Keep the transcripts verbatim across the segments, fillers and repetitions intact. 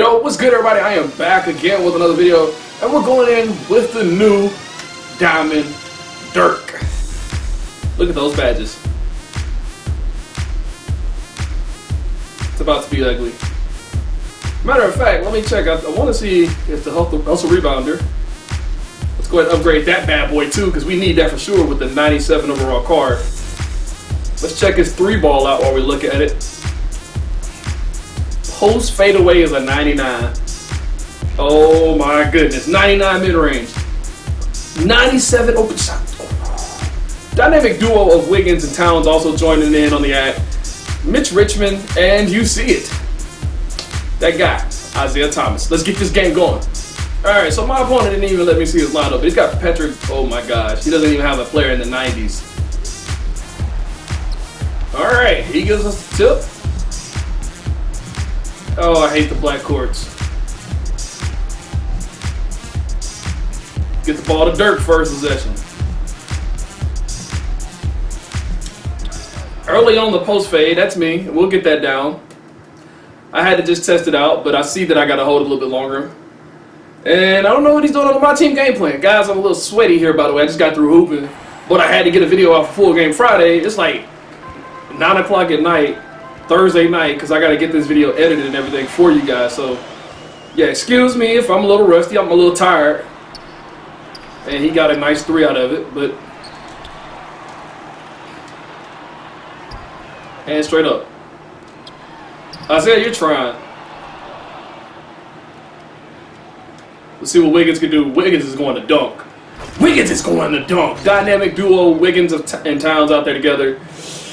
Yo, what's good, everybody? I am back again with another video, and we're going in with the new Diamond Dirk. Look at those badges. It's about to be ugly. Matter of fact, let me check. I, I want to see if the Hustle Rebounder. Let's go ahead and upgrade that bad boy too, because we need that for sure with the ninety-seven overall card. Let's check his three ball out while we look at it. Post fadeaway is a ninety-nine. Oh my goodness, ninety-nine mid-range. ninety-seven open shot. Dynamic duo of Wiggins and Towns also joining in on the act. Mitch Richmond, and you see it. That guy, Isaiah Thomas. Let's get this game going. Alright, so my opponent didn't even let me see his lineup, but he's got Patrick, oh my gosh, he doesn't even have a player in the nineties. Alright, he gives us the tip. Oh, I hate the black courts. Get the ball to Dirk first possession. Early on the post fade, that's me. We'll get that down. I had to just test it out, but I see that I got to hold a little bit longer. And I don't know what he's doing on my team game plan. Guys, I'm a little sweaty here, by the way. I just got through hooping, but I had to get a video out for Full Game Friday. It's like nine o'clock at night. Thursday night, because I got to get this video edited and everything for you guys. So yeah, excuse me if I'm a little rusty, I'm a little tired. And he got a nice three out of it, but and straight up, Isaiah, you're trying. Let's see what Wiggins can do. Wiggins is going to dunk. Wiggins is going to dunk. Dynamic duo Wiggins and Towns out there together.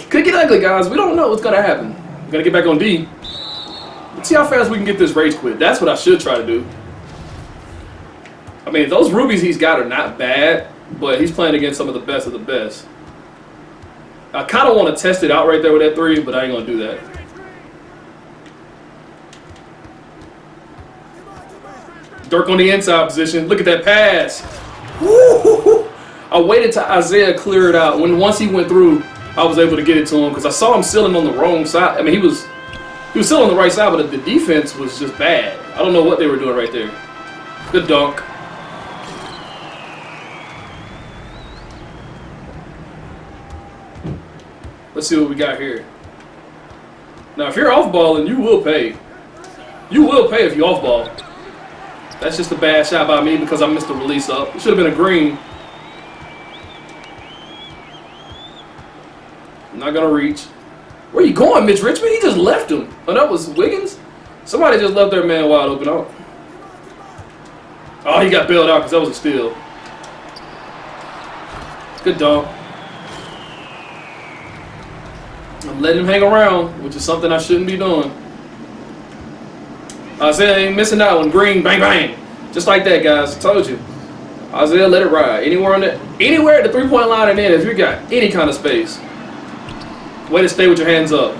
Could get ugly, guys. We don't know what's going to happen. We're going to get back on D. Let's see how fast we can get this rage quit. That's what I should try to do. I mean, those rubies he's got are not bad, but he's playing against some of the best of the best. I kind of want to test it out right there with that three, but I ain't going to do that. Dirk on the inside position. Look at that pass. Woo-hoo-hoo. I waited till Isaiah cleared out. When once he went through, I was able to get it to him because I saw him stealing on the wrong side. I mean, he was he was still on the right side, but the defense was just bad. I don't know what they were doing right there. Good dunk. Let's see what we got here. Now, if you're off-balling, you will pay. You will pay if you off-ball. That's just a bad shot by me because I missed the release up. It should have been a green. Not gonna reach. Where you going, Mitch Richmond? He just left him. Oh, that was Wiggins? Somebody just left their man wide open. Oh, oh he got bailed out because that was a steal. Good dunk. I'm letting him hang around, which is something I shouldn't be doing. Isaiah ain't missing that one. Green, bang, bang. Just like that, guys. I told you. Isaiah, let it ride. Anywhere on the, anywhere at the three-point line and then if you got any kind of space. Way to stay with your hands up.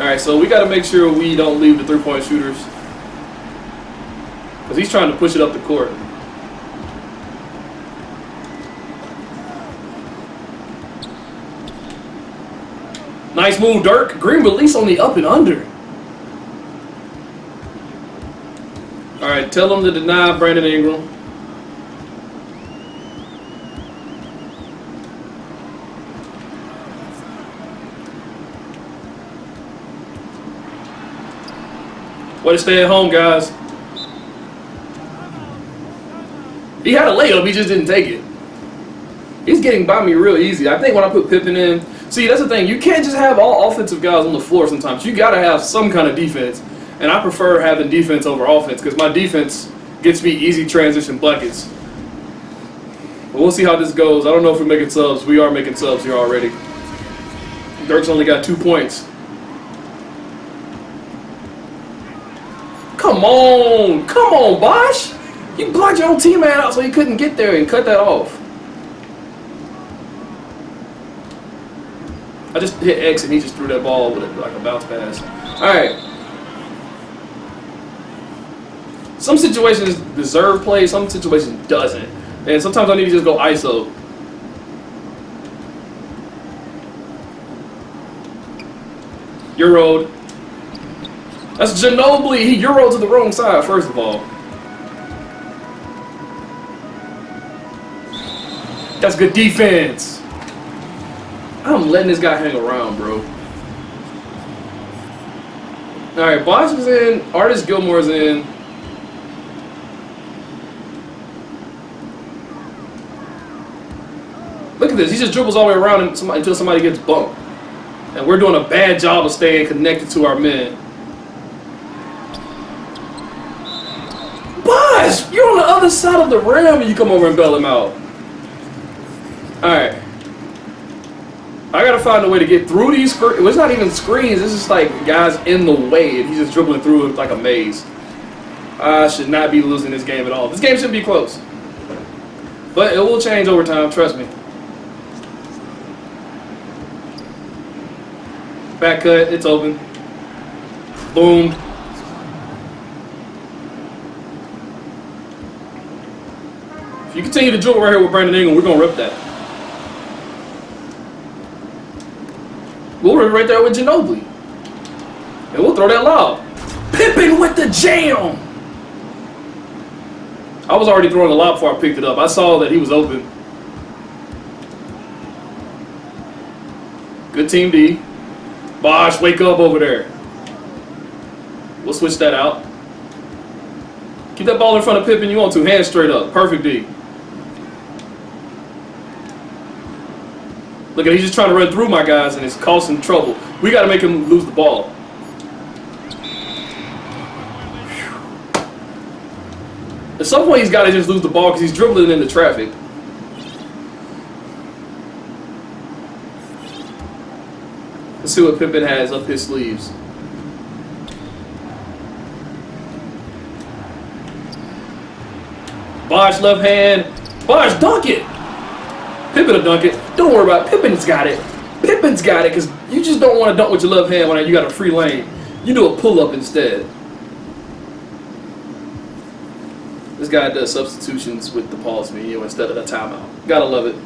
Alright, so we got to make sure we don't leave the three-point shooters. Because he's trying to push it up the court. Nice move, Dirk. Green release on the up and under. Alright, tell him to deny Brandon Ingram. Way to stay at home, guys. He had a layup, he just didn't take it. He's getting by me real easy. I think when I put Pippen in, see, that's the thing. You can't just have all offensive guys on the floor sometimes. You got to have some kind of defense. And I prefer having defense over offense because my defense gets me easy transition buckets. But we'll see how this goes. I don't know if we're making subs. We are making subs here already. Dirk's only got two points. Come on, come on, Bosh! You blocked your own teammate out so he couldn't get there and cut that off. I just hit X and he just threw that ball with it like a bounce pass. Alright. Some situations deserve play, some situations doesn't. And sometimes I need to just go I S O. Your road. That's Ginobili. He Euro to the wrong side, first of all. That's good defense. I'm letting this guy hang around, bro. Alright, Bosh is in. Artis Gilmore's in. Look at this. He just dribbles all the way around and somebody, until somebody gets bumped. And we're doing a bad job of staying connected to our men. Bosh! You're on the other side of the rim and you come over and bail him out. Alright. I gotta find a way to get through these screens. Well, it's not even screens, it's just like guys in the way, and he's just dribbling through it like a maze. I should not be losing this game at all. This game shouldn't be close. But it will change over time, trust me. Back cut, it's open. Boom. If you continue to dribble right here with Brandon Ingram, we're gonna rip that. We'll run right there with Ginobili. And we'll throw that lob. Pippen with the jam! I was already throwing the lob before I picked it up. I saw that he was open. Good team D. Bosh, wake up over there. We'll switch that out. Keep that ball in front of Pippen you want to. Hands straight up. Perfect D. Look at him, he's just trying to run through my guys and it's causing trouble. We gotta make him lose the ball. At some point he's gotta just lose the ball because he's dribbling into traffic. Let's see what Pippen has up his sleeves. Bosh left hand. Bosh, dunk it! Pippen will dunk it. Don't worry about it. Pippen's got it. Pippen's got it because you just don't want to dunk with your left hand when you got a free lane. You do a pull-up instead. This guy does substitutions with the pause menu instead of a timeout. Gotta love it.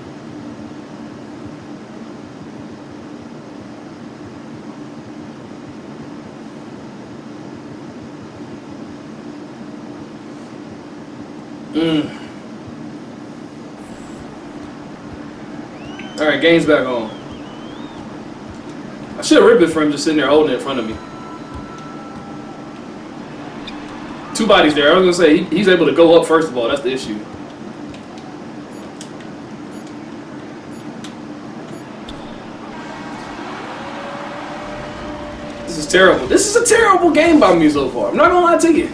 Mmm. Alright, game's back on. I should have ripped it for him just sitting there holding it in front of me. Two bodies there. I was going to say, he, he's able to go up first of all. That's the issue. This is terrible. This is a terrible game by me so far. I'm not going to lie to you.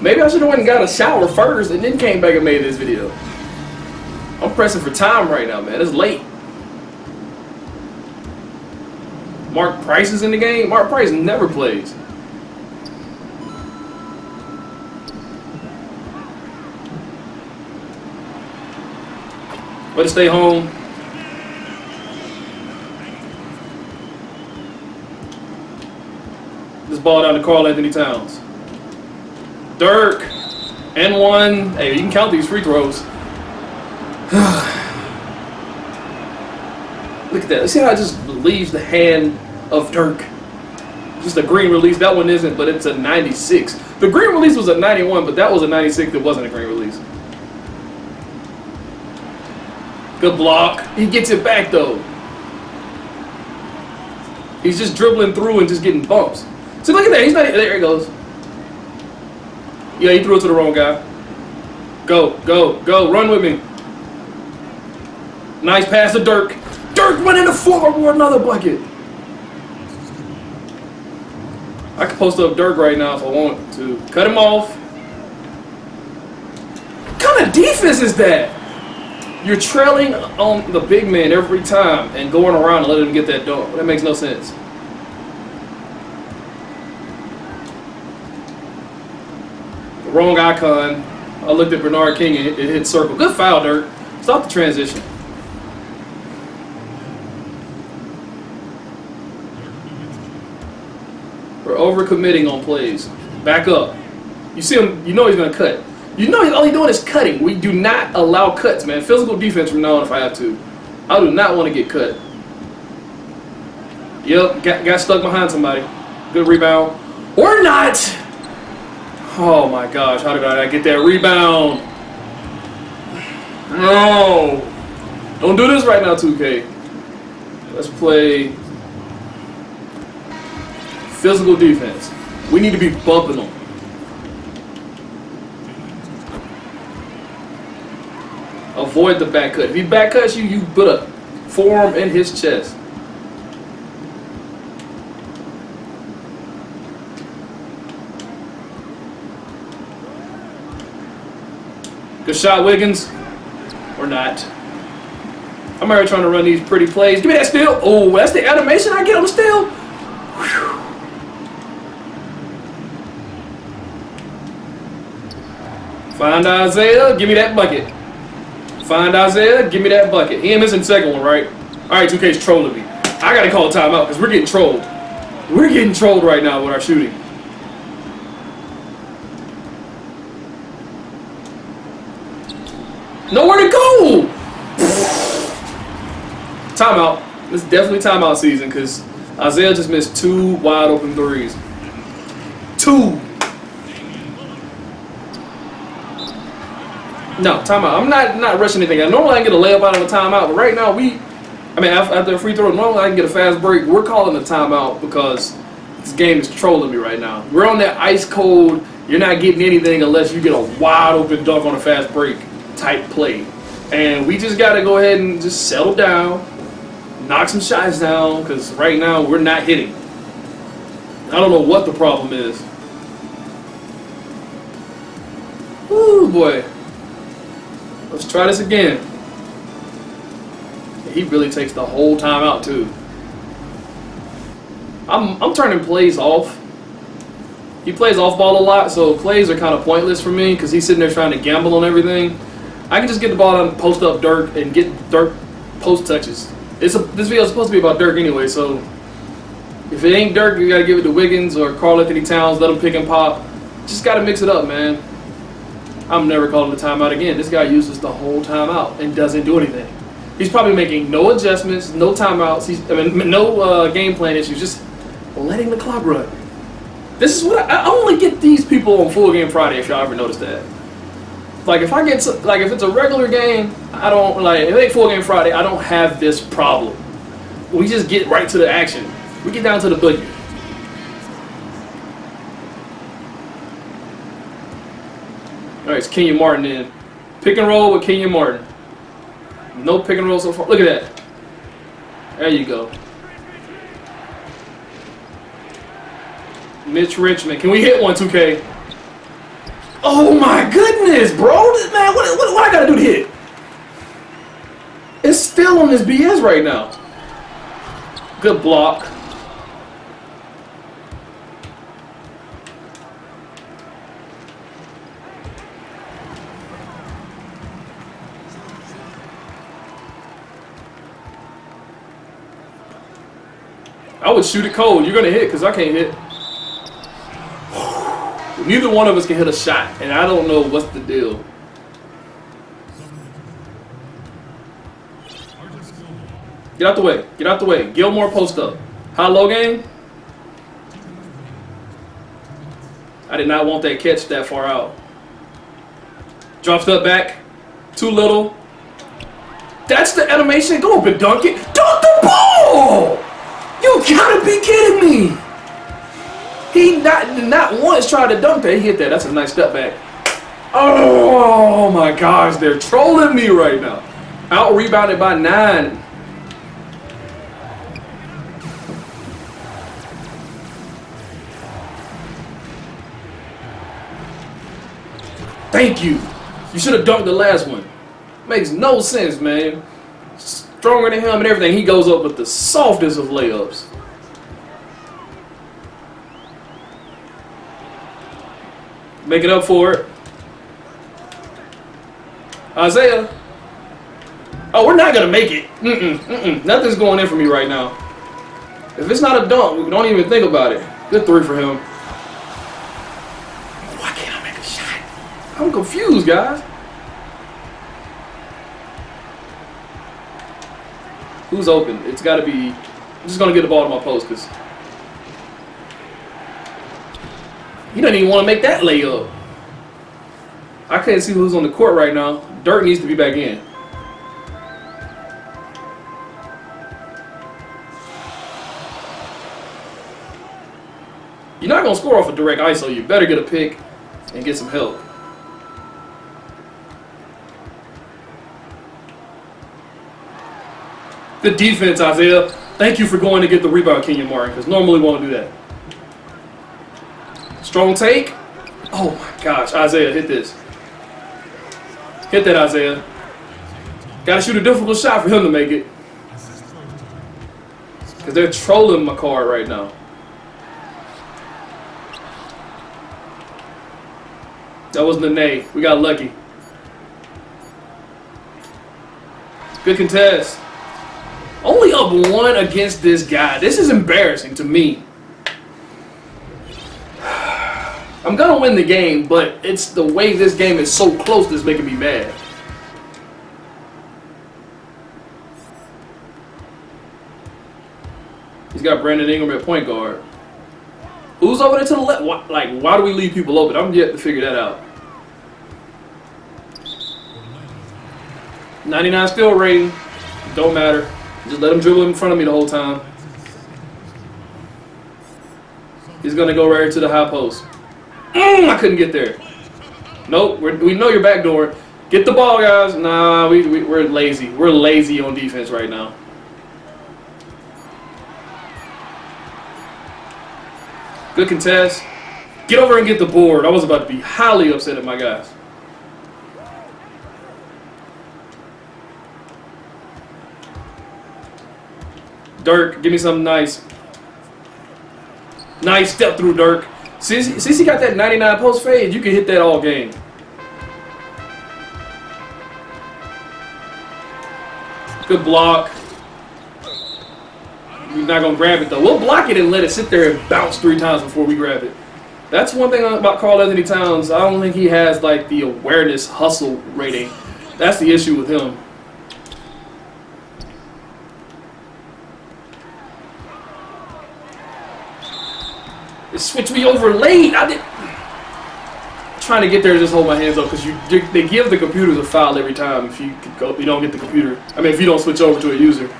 Maybe I should have went and got a shower first and then came back and made this video. I'm pressing for time right now, man. It's late. Mark Price is in the game. Mark Price never plays. Let's stay home. This ball down to Karl-Anthony Towns. Dirk. And one. Hey, you can count these free throws. Look at that. See how it just leaves the hand of Dirk. Just a green release. That one isn't, but it's a ninety-six. The green release was a ninety-one, but that was a ninety-six that wasn't a green release. Good block. He gets it back, though. He's just dribbling through and just getting bumps. See, look at that. He's not. There he goes. Yeah, he threw it to the wrong guy. Go, go, go. Run with me. Nice pass to Dirk. Dirk went into forward with another bucket. I could post up Dirk right now if I want to. Cut him off. What kind of defense is that? You're trailing on the big man every time and going around and letting him get that dunk. That makes no sense. The wrong icon. I looked at Bernard King and it hit circle. Good foul, Dirk. Stop the transition. Overcommitting on plays. Back up. You see him, you know he's going to cut. You know he's all he's doing is cutting. We do not allow cuts, man. Physical defense from now on if I have to. I do not want to get cut. Yep, got, got stuck behind somebody. Good rebound. Or not! Oh my gosh, how did I get that rebound? No! Don't do this right now, two K. Let's play physical defense. We need to be bumping them. Avoid the back cut. If he back cuts you, you put a forearm in his chest. Good shot, Wiggins. Or not. I'm already trying to run these pretty plays. Give me that steal. Oh, that's the animation I get on the steal. Whew. Find Isaiah. Give me that bucket. Find Isaiah. Give me that bucket. He ain't missing the second one, right? All right, two K's trolling me. I got to call a timeout because we're getting trolled. We're getting trolled right now with our shooting. Nowhere to go! Timeout. It's definitely timeout season because Isaiah just missed two wide open threes. Two. No, timeout. I'm not not rushing anything. I normally I can get a layup out of a timeout, but right now we, I mean, after a free throw, normally I can get a fast break. We're calling a timeout because this game is trolling me right now. We're on that ice cold. You're not getting anything unless you get a wide open dunk on a fast break type play, and we just got to go ahead and just settle down, knock some shots down, because right now we're not hitting. I don't know what the problem is. Ooh boy, let's try this again. He really takes the whole time out too. I'm, I'm turning plays off. He plays off ball a lot, so plays are kind of pointless for me because he's sitting there trying to gamble on everything. I can just get the ball and post up Dirk and get Dirk post touches. It's a, this video is supposed to be about Dirk anyway, so if it ain't Dirk, you gotta give it to Wiggins or Karl-Anthony Towns. Let him pick and pop. Just gotta mix it up, man. I'm never calling the timeout again. This guy uses the whole timeout and doesn't do anything. He's probably making no adjustments, no timeouts. He's, I mean, no uh, game plan issues. Just letting the clock run. This is what I, I only get these people on Full Game Friday. If y'all ever noticed that. Like if I get to, like if it's a regular game, I don't like if it ain't Full Game Friday. I don't have this problem. We just get right to the action. We get down to the boogie. All right, it's Kenyon Martin in. Pick and roll with Kenyon Martin. No pick and roll so far. Look at that. There you go. Mitch Richmond. Can we hit one, two K? Oh my goodness, bro. Man, what, what, what I gotta do to hit? It's still on this B S right now. Good block. I would shoot it cold. You're gonna hit because I can't hit. Neither one of us can hit a shot, and I don't know what's the deal. Get out the way. Get out the way. Gilmore post up. High low game. I did not want that catch that far out. Drops up back. Too little. That's the animation. Go up and dunk it. Dunk the ball! You gotta be kidding me! He not, not once tried to dunk that. He hit that. That's a nice step back. Oh, my gosh. They're trolling me right now. Out-rebounded by nine. Thank you. You should have dunked the last one. Makes no sense, man. Stronger than him and everything. He goes up with the softest of layups. Make it up for it. Isaiah. Oh, we're not going to make it. Mm-mm, mm-mm. Nothing's going in for me right now. If it's not a dunk, we don't even think about it. Good three for him. Why can't I make a shot? I'm confused, guys. Who's open? It's got to be... I'm just going to get the ball to my post because... You don't even want to make that layup. I can't see who's on the court right now. Dirk needs to be back in. You're not going to score off a direct I S O. You better get a pick and get some help. Good defense, Isaiah. Thank you for going to get the rebound, Kenyon Martin, because normally we won't do that. Strong take. Oh, my gosh. Isaiah, hit this. Hit that, Isaiah. Got to shoot a difficult shot for him to make it. Because they're trolling my card right now. That was Nene. We got lucky. Good contest. Only up one against this guy. This is embarrassing to me. I'm going to win the game, but it's the way this game is so close that's making me mad. He's got Brandon Ingram at point guard. Who's over there to the left? Why, like, why do we leave people open? I'm yet to figure that out. ninety-nine steal rating. Don't matter. Just let him dribble in front of me the whole time. He's going to go right to the high post. Mm, I couldn't get there. Nope, we're, we know you're backdoor. Get the ball, guys. Nah, we, we, we're lazy. We're lazy on defense right now. Good contest. Get over and get the board. I was about to be highly upset at my guys. Dirk, give me something nice. Nice step through, Dirk. Since, since he got that ninety-nine post fade, you can hit that all game. Good block. We're not going to grab it, though. We'll block it and let it sit there and bounce three times before we grab it. That's one thing about Karl-Anthony Towns. I don't think he has, like, the awareness hustle rating. That's the issue with him. It switched me over late. I did. I'm trying to get there and just hold my hands up because you they give the computers a foul every time if you, go, you don't get the computer. I mean, if you don't switch over to a user.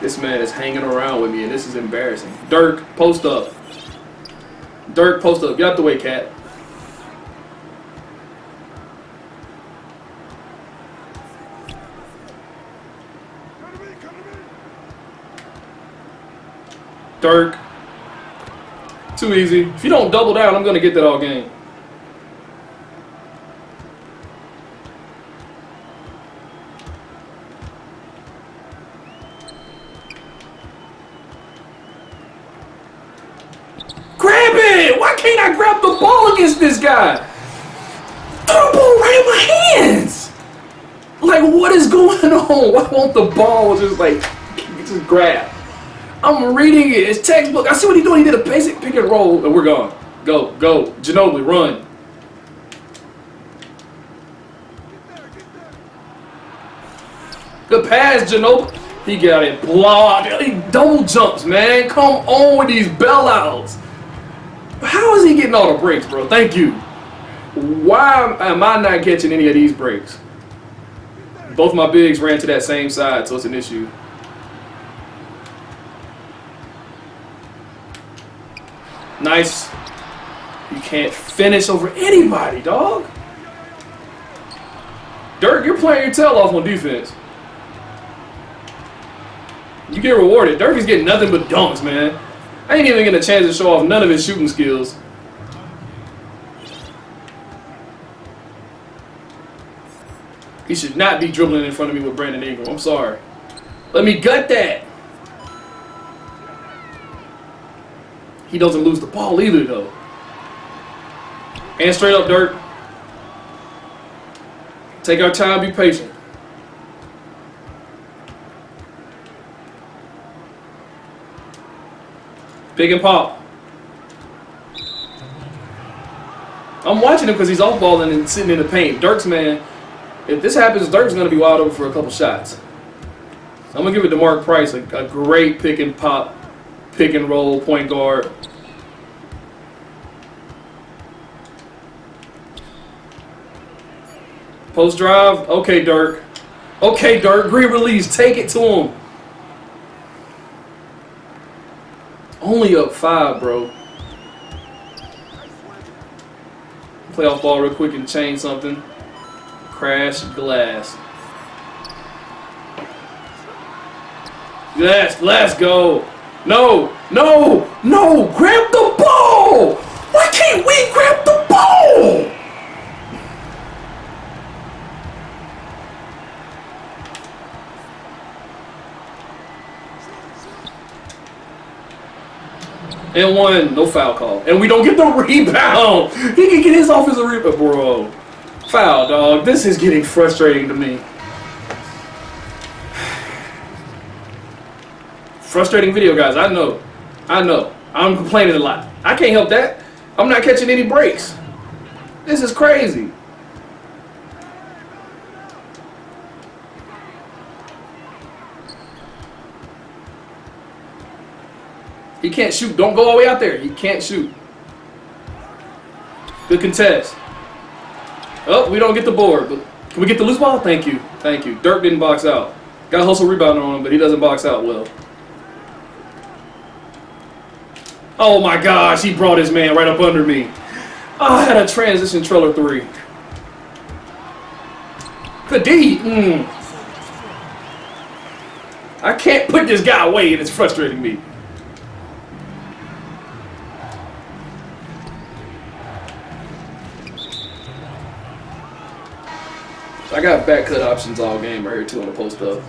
This man is hanging around with me, and this is embarrassing. Dirk, post up. Dirk, post up. Get out the way, cat. Dirk. Too easy. If you don't double down, I'm going to get that all game. This guy threw the ball right in my hands. Like, what is going on? Why won't the ball just like just grab? I'm reading it. It's textbook. I see what he's doing. He did a basic pick and roll, and we're gone. Go, go, Ginobili, run. Get there, get there. Good pass, Ginobili. He got it blocked. He double jumps, man. Come on with these bailouts. How is he getting all the breaks, bro? Thank you. Why am I not catching any of these breaks? Both my bigs ran to that same side, so it's an issue. Nice. You can't finish over anybody, dog. Dirk, you're playing your tail off on defense. You get rewarded. Dirk is getting nothing but dunks, man. I ain't even getting a chance to show off none of his shooting skills. He should not be dribbling in front of me with Brandon Ingram. I'm sorry. Let me gut that. He doesn't lose the ball either, though. And straight up, Dirk. Take our time. Be patient. Big and pop. I'm watching him because he's off-balling and sitting in the paint. Dirk's man, if this happens, Dirk's going to be wide open for a couple shots. I'm going to give it to Mark Price, a, a great pick and pop, pick and roll point guard. Post drive. Okay, Dirk. Okay, Dirk. Green release. Take it to him. Only up five, bro. Play off ball real quick and change something. Crash glass. Glass, glass, go. No, no, no. Grab the ball. Why can't we grab the ball? And one, no foul call. And we don't get the rebound. He can get his offensive rebound, bro. Foul, dog. This is getting frustrating to me. Frustrating video, guys. I know. I know. I'm complaining a lot. I can't help that. I'm not catching any breaks. This is crazy. He can't shoot. Don't go all the way out there. He can't shoot. Good contest. Oh, we don't get the board. But can we get the loose ball? Thank you. Thank you. Dirk didn't box out. Got a hustle rebounder on him, but he doesn't box out well. Oh, my gosh. He brought his man right up under me. Oh, I had a transition trailer three. Kadee. Mm. I can't put this guy away, and it's frustrating me. I got back cut options all game right here, too, on the post up.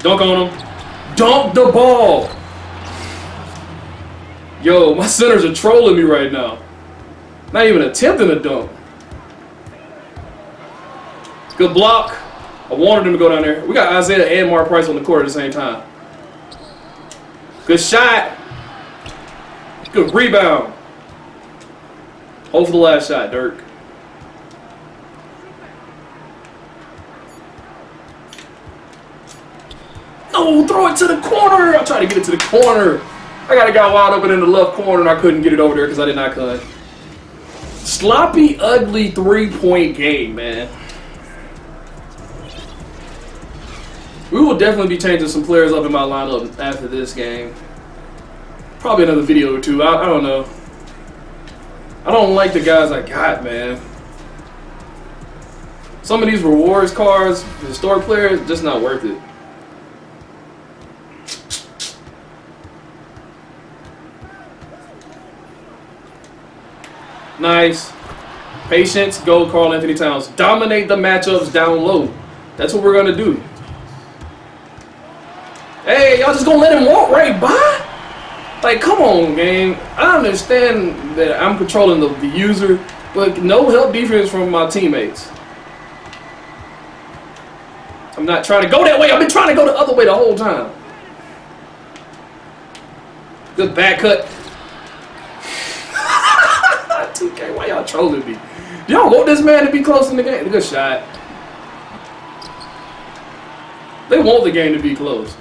Dunk on him. Dunk the ball. Yo, my centers are trolling me right now. Not even attempting a dunk. Good block. I wanted him to go down there. We got Isaiah and Mark Price on the court at the same time. Good shot. Good rebound. Hold for the last shot, Dirk. No, throw it to the corner. I tried to get it to the corner. I got a guy wide open in the left corner, and I couldn't get it over there because I did not cut. Sloppy, ugly three-point game, man. We will definitely be changing some players up in my lineup after this game. Probably another video or two. I, I don't know. I don't like the guys I got, man. Some of these rewards cards, historic players, just not worth it. Nice. Patience. Go, Karl-Anthony Towns. Dominate the matchups down low. That's what we're going to do. Hey, y'all just gonna let him walk right by? Like, come on, gang. I understand that I'm controlling the, the user, but no help defense from my teammates. I'm not trying to go that way. I've been trying to go the other way the whole time. Good back cut. two K, why y'all trolling me? Y'all want this man to be close in the game? Good shot. They want the game to be close.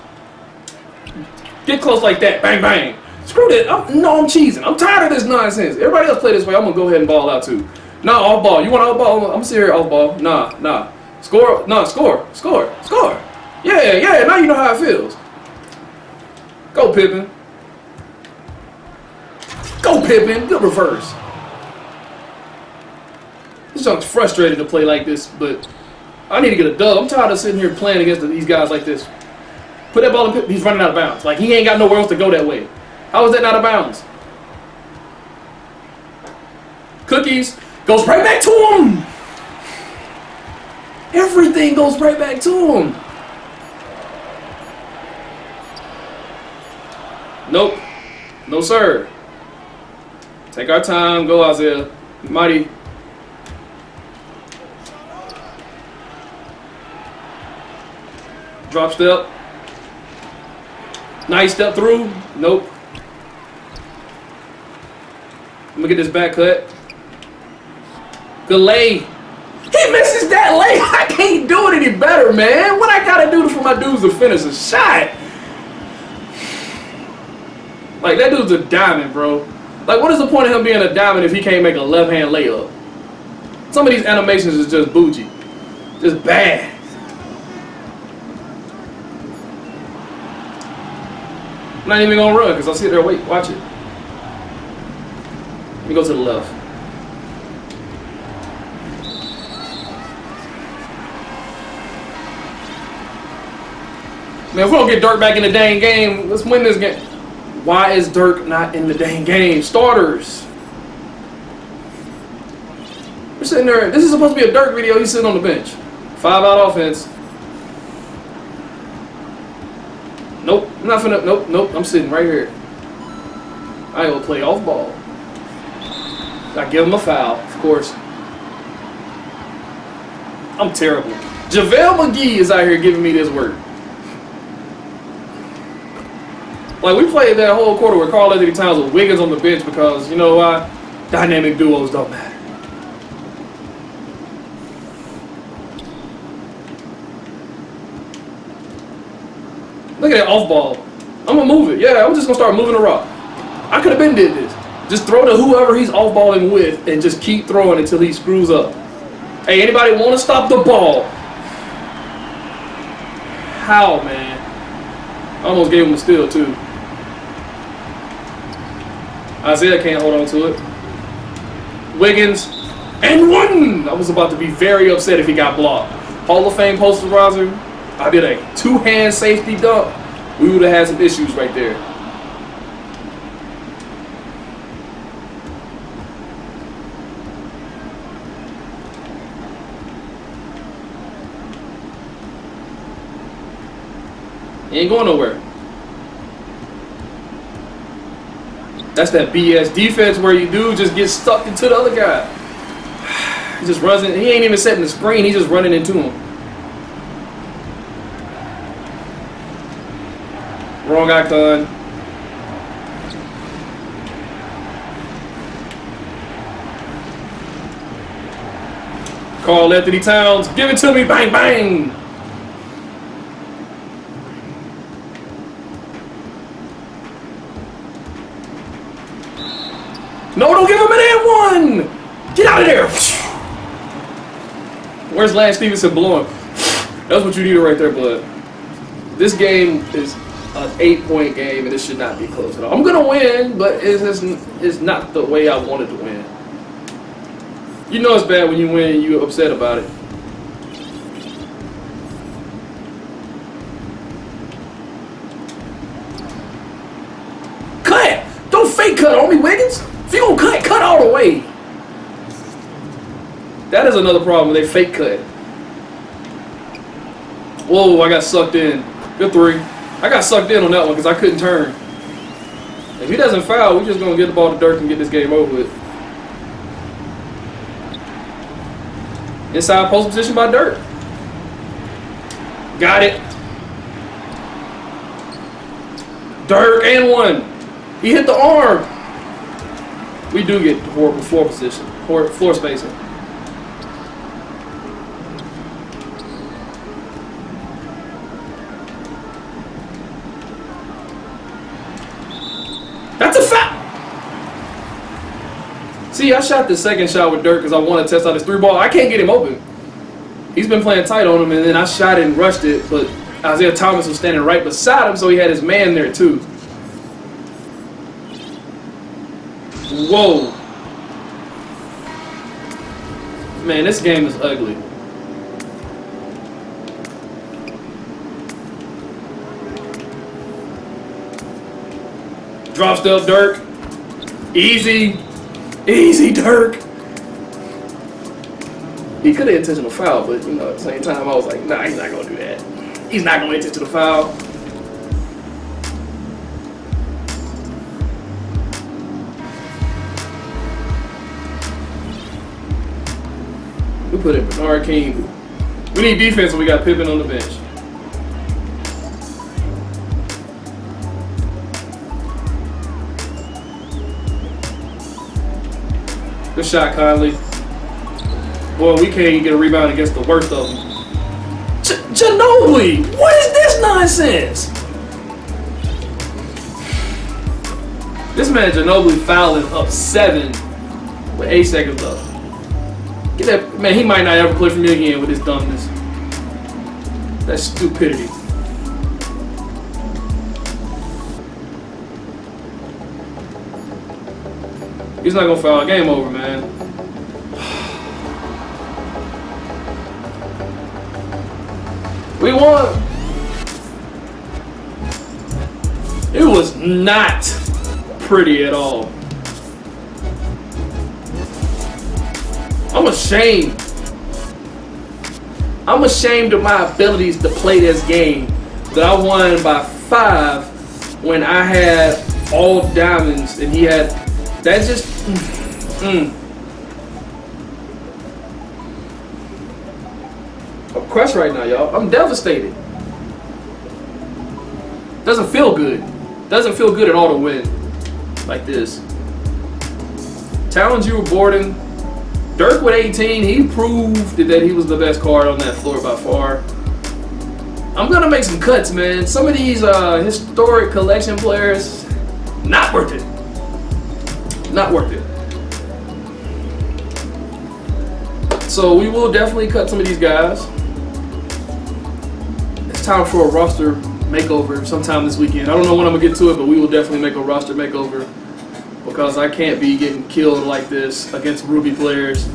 Get close like that. Bang, bang. Screw that. I'm, no, I'm cheesing. I'm tired of this nonsense. Everybody else play this way. I'm going to go ahead and ball out, too. Nah, off ball. You want off ball? I'm, I'm serious off ball. Nah, nah. Score. Nah, score. Score. Score. Yeah, yeah. Now you know how it feels. Go, Pippen. Go, Pippen. Good reverse. This junk's frustrating to play like this, but I need to get a dub. I'm tired of sitting here playing against these guys like this. Put that ball in, he's running out of bounds. Like, he ain't got nowhere else to go that way. How is that out of bounds? Cookies goes right back to him. Everything goes right back to him. Nope. No, sir. Take our time. Go, Isaiah. Mighty. Drop step. Nice step through. Nope. I'm going to get this back cut. Good lay. He misses that late. I can't do it any better, man. What I gotta do for my dudes to finish a shot? Like, that dude's a diamond, bro. Like, what is the point of him being a diamond if he can't make a left-hand layup? Some of these animations is just bougie. Just bad. I'm not even gonna run, because I'll sit there, wait, watch it. Let me go to the left. Man, if we don't get Dirk back in the dang game, let's win this game. Why is Dirk not in the dang game? Starters. We're sitting there. This is supposed to be a Dirk video. He's sitting on the bench. Five-out offense. Nope. I'm not finna. Nope. Nope. I'm sitting right here. I ain't gonna play off ball. I give him a foul, of course. I'm terrible. JaVale McGee is out here giving me this work. Like, we played that whole quarter with Karl-Anthony Towns with Wiggins on the bench because, you know why? Uh, dynamic duos don't matter. Look at that off ball. I'm going to move it. Yeah, I'm just going to start moving the rock. I could have been did this. Just throw to whoever he's off balling with and just keep throwing until he screws up. Hey, anybody want to stop the ball? How, man? I almost gave him a steal, too. Isaiah can't hold on to it. Wiggins, and one! I was about to be very upset if he got blocked. Hall of Fame posterizer, I did a two-hand safety dunk. We would have had some issues right there. He ain't going nowhere. That's that B S defense where you do just get sucked into the other guy. He just runs in. He ain't even setting the screen. He's just running into him. Wrong icon. Karl-Anthony Towns. Give it to me. Bang, bang. No, don't give him an and one! Get out of there! Where's Lance Stevenson blowing? That's what you needed right there, bud. This game is an eight-point game, and it should not be close at all. I'm going to win, but it's, just, it's not the way I wanted to win. You know it's bad when you win and you're upset about it. Cut! Don't fake cut on me, Wiggins! If you gonna cut, cut all the way. That is another problem. They fake cut. Whoa, I got sucked in. Good three. I got sucked in on that one because I couldn't turn. If he doesn't foul, we're just gonna get the ball to Dirk and get this game over with. Inside post position by Dirk. Got it. Dirk and one. He hit the arm. We do get horrible floor position, horrible floor spacing. That's a foul! See, I shot the second shot with Dirk because I want to test out his three ball. I can't get him open. He's been playing tight on him, and then I shot it and rushed it, but Isaiah Thomas was standing right beside him, so he had his man there too. Whoa. Man, this game is ugly. Drop step, Dirk. Easy. Easy, Dirk. He could have intentional foul, but, you know, at the same time, I was like, nah, he's not going to do that. He's not going to intentional foul. Put in Bernard King. We need defense when we got Pippen on the bench. Good shot, Conley. Well, we can't even get a rebound against the worst of them. Ginobili! What is this nonsense? This man Ginobili fouling up seven with eight seconds left. Get that man, he might not ever play for me again with his dumbness. That stupidity. He's not gonna foul. Game over, man. We won. It was not pretty at all. I'm ashamed. I'm ashamed of my abilities to play this game that I won by five when I had all diamonds and he had. That just. Mm, mm. I'm crushed right now, y'all. I'm devastated. Doesn't feel good. Doesn't feel good at all to win like this. Towns, you were boarding. Dirk with eighteen. He proved that he was the best card on that floor by far. I'm gonna make some cuts, man. Some of these uh, historic collection players, not worth it. Not worth it. So we will definitely cut some of these guys. It's time for a roster makeover sometime this weekend. I don't know when I'm gonna get to it, but we will definitely make a roster makeover because I can't be getting killed like this against Ruby players.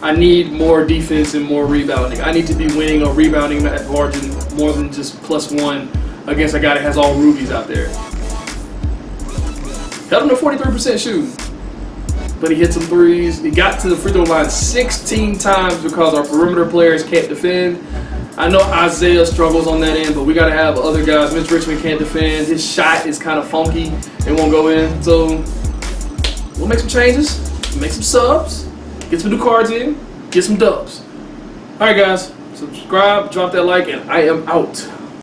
I need more defense and more rebounding. I need to be winning or rebounding at margin more than just plus one against a guy that has all rubies out there. Got him to forty-three percent shooting, but he hit some threes. He got to the free throw line sixteen times because our perimeter players can't defend. I know Isaiah struggles on that end, but we got to have other guys. Mitch Richmond can't defend. His shot is kind of funky and won't go in. So we'll make some changes, make some subs, get some new cards in, get some dubs. All right, guys, subscribe, drop that like, and I am out.